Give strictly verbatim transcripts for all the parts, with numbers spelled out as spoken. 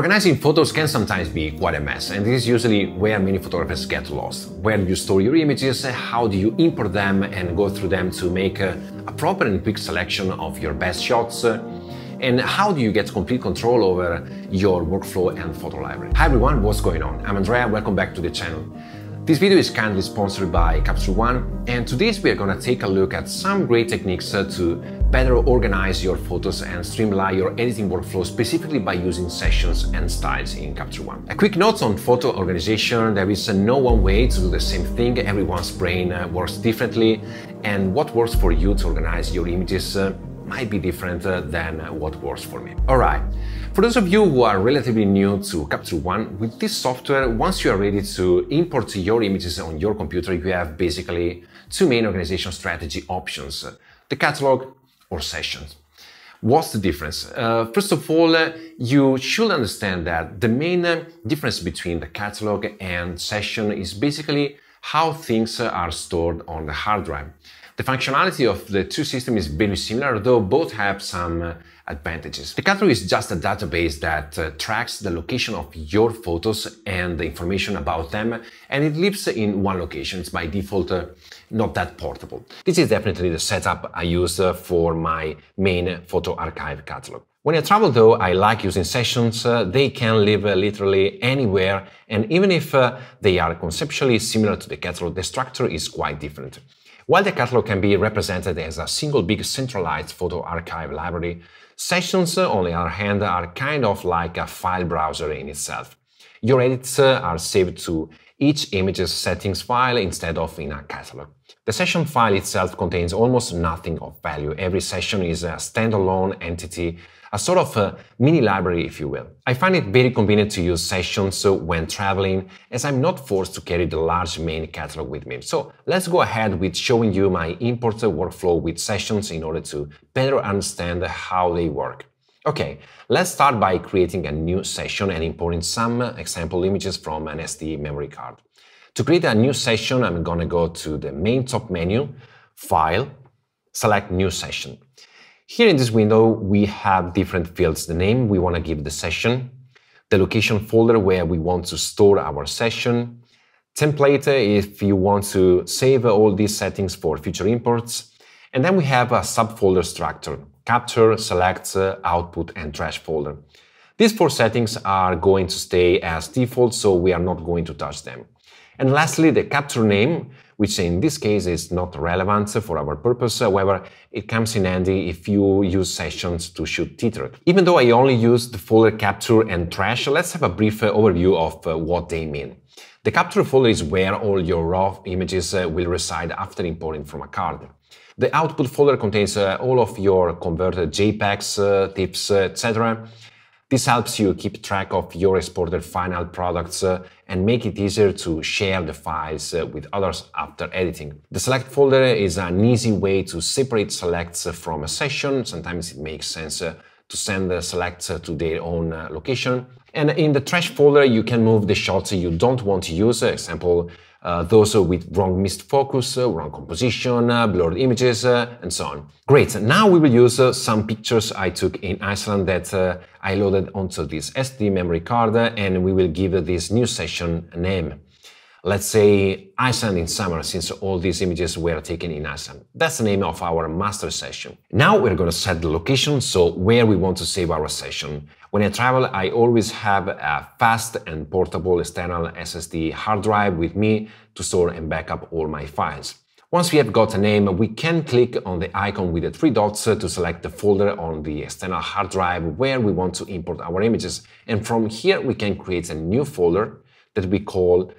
Organizing photos can sometimes be quite a mess, and this is usually where many photographers get lost. Where do you store your images, how do you import them and go through them to make a, a proper and quick selection of your best shots, and how do you get complete control over your workflow and photo library. Hi everyone, what's going on? I'm Andrea, welcome back to the channel. This video is kindly sponsored by Capture One, and today we are going to take a look at some great techniques to better organize your photos and streamline your editing workflow, specifically by using sessions and styles in Capture One. A quick note on photo organization: there is no one way to do the same thing, everyone's brain works differently, and what works for you to organize your images might be different than what works for me. All right, for those of you who are relatively new to Capture One, with this software, once you are ready to import your images on your computer, you have basically two main organization strategy options: the catalog or sessions. What's the difference? Uh, first of all, uh, you should understand that the main uh, difference between the catalog and session is basically how things are stored on the hard drive. The functionality of the two systems is very similar, though both have some uh, advantages. The catalog is just a database that uh, tracks the location of your photos and the information about them, and it lives in one location. It's by default uh, not that portable. This is definitely the setup I use uh, for my main photo archive catalog. When I travel though, I like using sessions. Uh, they can live uh, literally anywhere, and even if uh, they are conceptually similar to the catalog, the structure is quite different. While the catalog can be represented as a single big centralized photo archive library, sessions, on the other hand, are kind of like a file browser in itself. Your edits are saved to each image's settings file instead of in a catalog. The session file itself contains almost nothing of value. Every session is a standalone entity, a sort of a mini library, if you will. I find it very convenient to use sessions when traveling, as I'm not forced to carry the large main catalog with me. So let's go ahead with showing you my import workflow with sessions in order to better understand how they work. Okay, let's start by creating a new session and importing some example images from an S D memory card. To create a new session, I'm gonna go to the main top menu, File, select New Session. Here in this window, we have different fields: the name we want to give the session, the location folder where we want to store our session, template if you want to save all these settings for future imports, and then we have a subfolder structure: capture, select, output, and trash folder. These four settings are going to stay as default, so we are not going to touch them. And lastly, the capture name, which in this case is not relevant for our purpose. However, it comes in handy if you use sessions to shoot teeter. Even though I only used the folder capture and trash, let's have a brief overview of what they mean. The capture folder is where all your raw images will reside after importing from a card. The output folder contains all of your converted JPEGs, TIFFs, et cetera. This helps you keep track of your exported final products uh, and make it easier to share the files uh, with others after editing. The select folder is an easy way to separate selects from a session. Sometimes it makes sense uh, to send the selects uh, to their own uh, location. And in the trash folder, you can move the shots you don't want to use, for example, Uh, those with wrong missed focus, uh, wrong composition, uh, blurred images, uh, and so on. Great, now we will use uh, some pictures I took in Iceland that uh, I loaded onto this S D memory card, uh, and we will give uh, this new session a name. Let's say Iceland in summer, since all these images were taken in Iceland. That's the name of our master session. Now we're gonna set the location, so where we want to save our session. When I travel, I always have a fast and portable external S S D hard drive with me to store and backup all my files. Once we have got a name, we can click on the icon with the three dots to select the folder on the external hard drive where we want to import our images. And from here, we can create a new folder that we call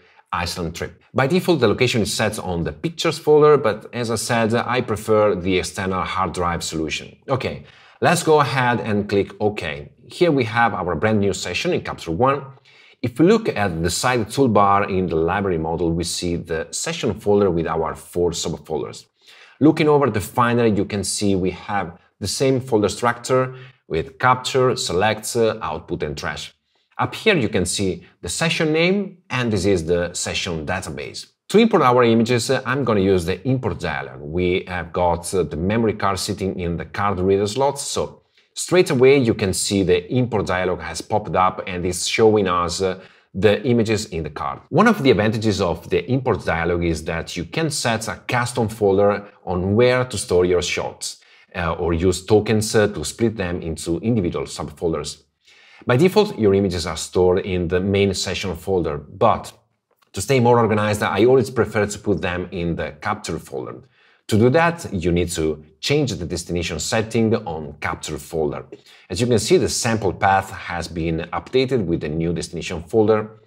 Iceland trip. By default, the location is set on the pictures folder, but as I said, I prefer the external hard drive solution. Okay, let's go ahead and click OK. Here we have our brand new session in Capture One. If we look at the side toolbar in the library model, we see the session folder with our four subfolders. Looking over the finder, you can see we have the same folder structure with capture, select, output, and trash. Up here you can see the session name, and this is the session database. To import our images, I'm going to use the import dialog. We have got the memory card sitting in the card reader slot, so Straight away you can see the import dialog has popped up and is showing us uh, the images in the card. One of the advantages of the import dialog is that you can set a custom folder on where to store your shots uh, or use tokens uh, to split them into individual subfolders. By default, your images are stored in the main session folder, but to stay more organized, I always prefer to put them in the capture folder. To do that, you need to change the destination setting on capture folder. As you can see, the sample path has been updated with the new destination folder.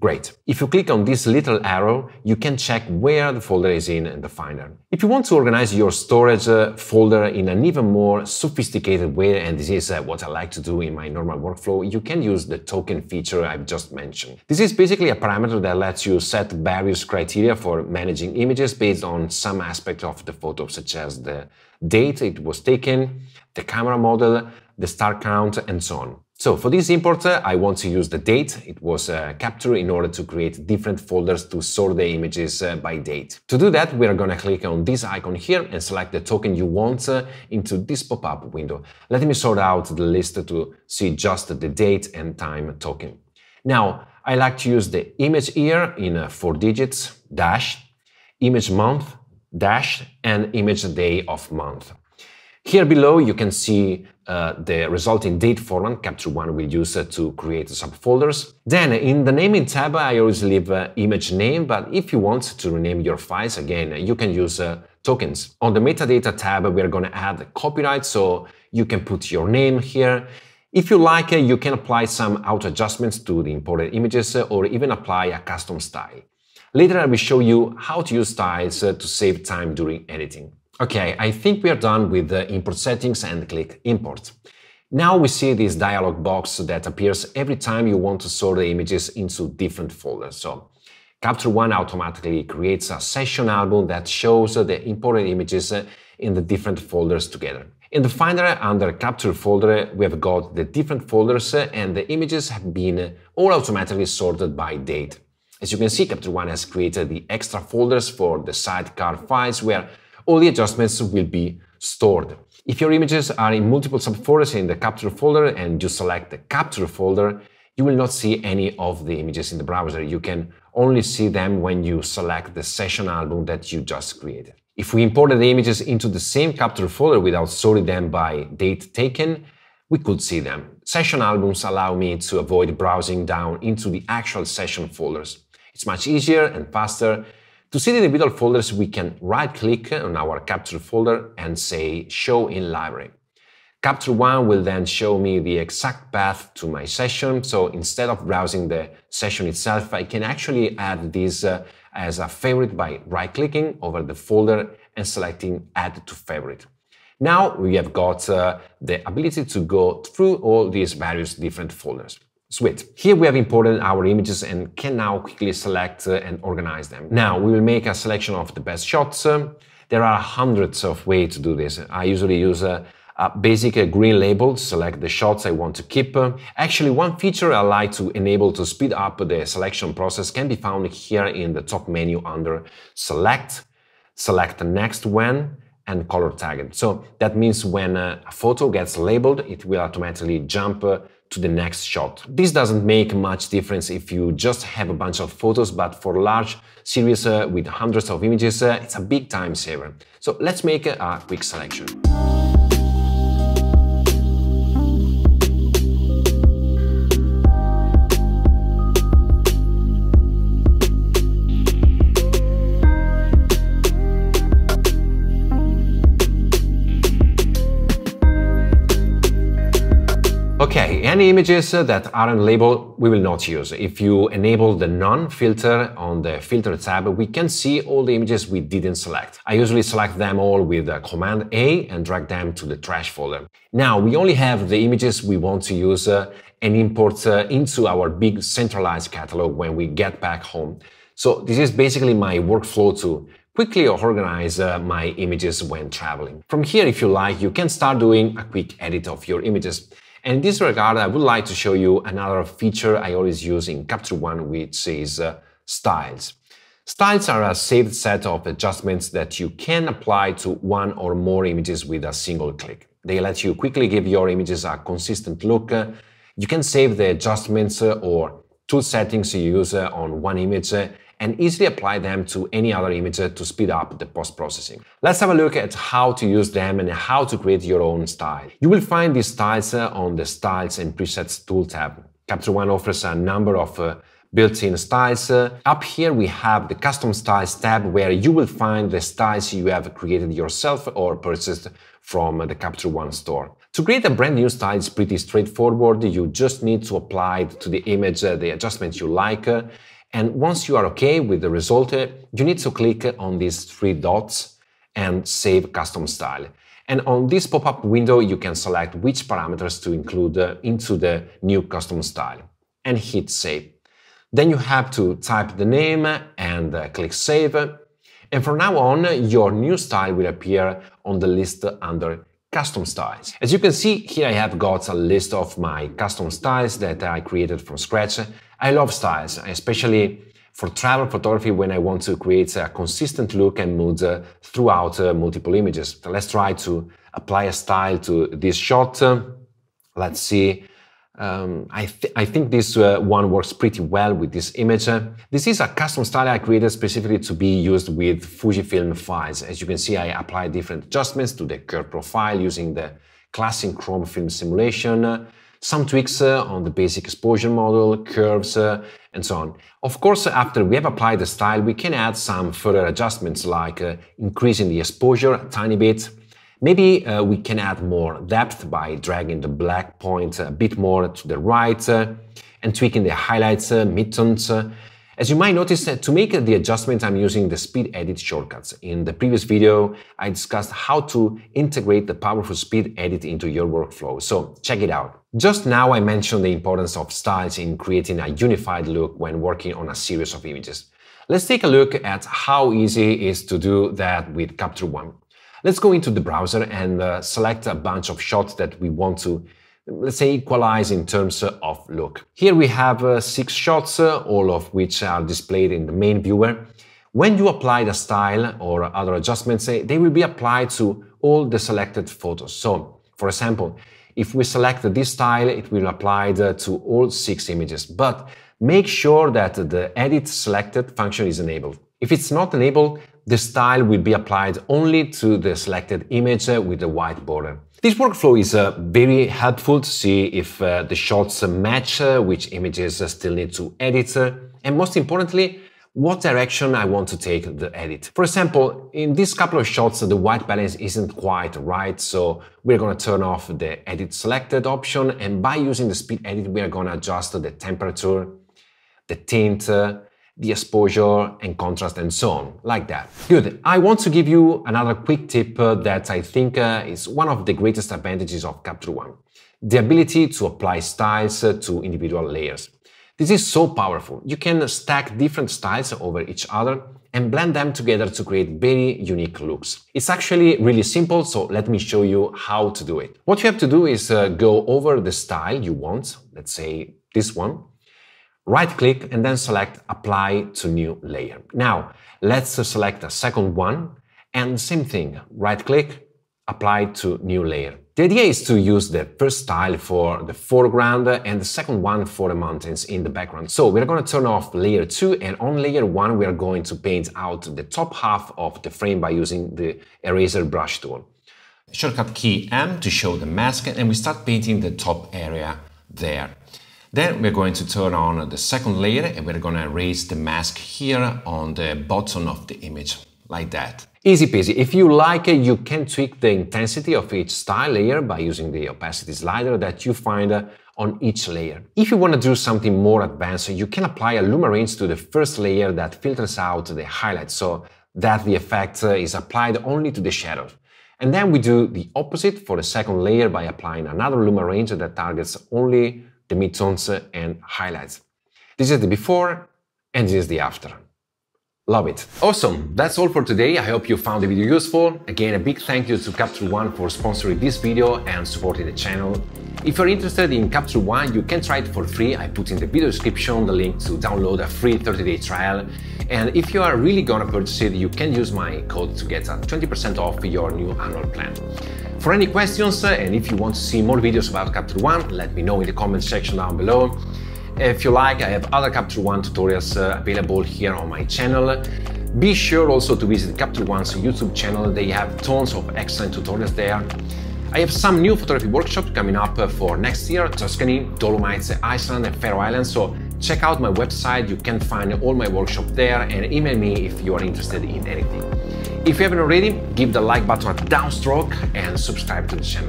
Great. If you click on this little arrow, you can check where the folder is in and the Finder. If you want to organize your storage uh, folder in an even more sophisticated way, and this is uh, what I like to do in my normal workflow, you can use the token feature I've just mentioned. This is basically a parameter that lets you set various criteria for managing images based on some aspect of the photo, such as the date it was taken, the camera model, the star count, and so on. So for this import, uh, I want to use the date it was uh, captured in order to create different folders to sort the images uh, by date. To do that, we are going to click on this icon here and select the token you want uh, into this pop-up window. Let me sort out the list to see just the date and time token. Now, I like to use the image year in uh, four digits, dash, image month, dash, and image day of month. Here below, you can see uh, the resulting date format Capture One will use uh, to create subfolders. Then in the naming tab, I always leave uh, image name, but if you want to rename your files, again, you can use uh, tokens. On the metadata tab, we are going to add copyright, so you can put your name here. If you like, uh, you can apply some auto adjustments to the imported images uh, or even apply a custom style. Later, I will show you how to use styles uh, to save time during editing. Okay, I think we are done with the import settings and click import. Now we see this dialog box that appears every time you want to sort the images into different folders. So Capture One automatically creates a session album that shows the imported images in the different folders together. In the Finder, under Capture folder, we have got the different folders and the images have been all automatically sorted by date. As you can see, Capture One has created the extra folders for the sidecar files where all the adjustments will be stored. If your images are in multiple subfolders in the capture folder and you select the capture folder, you will not see any of the images in the browser. You can only see them when you select the session album that you just created. If we imported the images into the same capture folder without sorting them by date taken, we could see them. Session albums allow me to avoid browsing down into the actual session folders. It's much easier and faster. To see the individual folders, we can right-click on our capture folder and say Show in Library. Capture One will then show me the exact path to my session, so instead of browsing the session itself, I can actually add this uh, as a favorite by right-clicking over the folder and selecting Add to Favorite. Now we have got uh, the ability to go through all these various different folders. Sweet. Here we have imported our images and can now quickly select uh, and organize them. Now we will make a selection of the best shots. Um, there are hundreds of ways to do this. I usually use a, a basic uh, green label to select the shots I want to keep. Uh, actually, one feature I like to enable to speed up the selection process can be found here in the top menu under Select, Select the Next When, and Color Tagged. So that means when uh, a photo gets labeled, it will automatically jump uh, to the next shot. This doesn't make much difference if you just have a bunch of photos, but for large series uh, with hundreds of images, uh, it's a big time saver. So let's make a quick selection. Okay, any images that aren't labeled, we will not use. If you enable the None filter on the Filter tab, we can see all the images we didn't select. I usually select them all with Command A and drag them to the Trash folder. Now, we only have the images we want to use uh, and import uh, into our big centralized catalog when we get back home. So this is basically my workflow to quickly organize uh, my images when traveling. From here, if you like, you can start doing a quick edit of your images. And in this regard, I would like to show you another feature I always use in Capture One, which is uh, styles. Styles are a saved set of adjustments that you can apply to one or more images with a single click. They let you quickly give your images a consistent look. You can save the adjustments or tool settings you use on one image and easily apply them to any other image to speed up the post-processing. Let's have a look at how to use them and how to create your own style. You will find these styles on the Styles and Presets tool tab. Capture One offers a number of built-in styles. Up here we have the Custom Styles tab, where you will find the styles you have created yourself or purchased from the Capture One store. To create a brand new style is pretty straightforward. You just need to apply it to the image the adjustments you like. And once you are okay with the result, you need to click on these three dots and save custom style. And on this pop-up window, you can select which parameters to include into the new custom style and hit save. Then you have to type the name and click save. And from now on, your new style will appear on the list under Custom Styles. As you can see, here I have got a list of my custom styles that I created from scratch. I love styles, especially for travel photography, when I want to create a consistent look and mood throughout multiple images. Let's try to apply a style to this shot. Let's see. Um, I, th I think this uh, one works pretty well with this image. This is a custom style I created specifically to be used with Fujifilm files. As you can see, I applied different adjustments to the curve profile using the classic chrome film simulation, some tweaks uh, on the basic exposure model, curves, uh, and so on. Of course, after we have applied the style, we can add some further adjustments, like uh, increasing the exposure a tiny bit. Maybe uh, we can add more depth by dragging the black point a bit more to the right uh, and tweaking the highlights, uh, midtones. Uh. As you might notice, uh, to make the adjustment, I'm using the speed edit shortcuts. In the previous video, I discussed how to integrate the powerful speed edit into your workflow, so check it out. Just now I mentioned the importance of styles in creating a unified look when working on a series of images. Let's take a look at how easy it is to do that with Capture One. Let's go into the browser and uh, select a bunch of shots that we want to, let's say, equalize in terms of look. Here we have uh, six shots, uh, all of which are displayed in the main viewer. When you apply the style or other adjustments, they will be applied to all the selected photos. So, for example, if we select this style, it will apply to all six images. But make sure that the Edit Selected function is enabled. If it's not enabled, the style will be applied only to the selected image with the white border. This workflow is uh, very helpful to see if uh, the shots match, uh, which images still need to edit, uh, and most importantly, what direction I want to take the edit. For example, in this couple of shots, the white balance isn't quite right, so we're gonna turn off the Edit Selected option, and by using the Speed Edit, we are gonna adjust the temperature, the tint, uh, the exposure and contrast and so on, like that. Good, I want to give you another quick tip uh, that I think uh, is one of the greatest advantages of Capture One: the ability to apply styles uh, to individual layers. This is so powerful. You can stack different styles over each other and blend them together to create very unique looks. It's actually really simple, so let me show you how to do it. What you have to do is uh, go over the style you want, let's say this one, right-click and then select Apply to New Layer. Now, let's select a second one and same thing, right-click, Apply to New Layer. The idea is to use the first style for the foreground and the second one for the mountains in the background. So we're going to turn off layer two, and on layer one we are going to paint out the top half of the frame by using the eraser brush tool. Shortcut key M to show the mask, and we start painting the top area there. Then we're going to turn on the second layer and we're going to erase the mask here on the bottom of the image, like that. Easy peasy. If you like, you can tweak the intensity of each style layer by using the opacity slider that you find on each layer. If you want to do something more advanced, you can apply a luma range to the first layer that filters out the highlights so that the effect is applied only to the shadows. And then we do the opposite for the second layer by applying another luma range that targets only the midtones and highlights. This is the before and this is the after. Love it. Awesome, that's all for today. I hope you found the video useful. Again, a big thank you to Capture One for sponsoring this video and supporting the channel. If you're interested in Capture One, you can try it for free. I put in the video description the link to download a free thirty day trial. And if you are really gonna purchase it, you can use my code to get a twenty percent off your new annual plan. For any questions, and if you want to see more videos about Capture One, let me know in the comment section down below. If you like, I have other Capture One tutorials uh, available here on my channel. Be sure also to visit Capture One's YouTube channel. They have tons of excellent tutorials there. I have some new photography workshops coming up for next year: Tuscany, Dolomites, Iceland and Faroe Islands. So check out my website, you can find all my workshops there, and email me if you are interested in anything. If you haven't already, give the like button a downstroke and subscribe to the channel.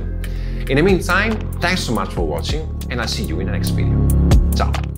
In the meantime, thanks so much for watching, and I'll see you in the next video. Ciao!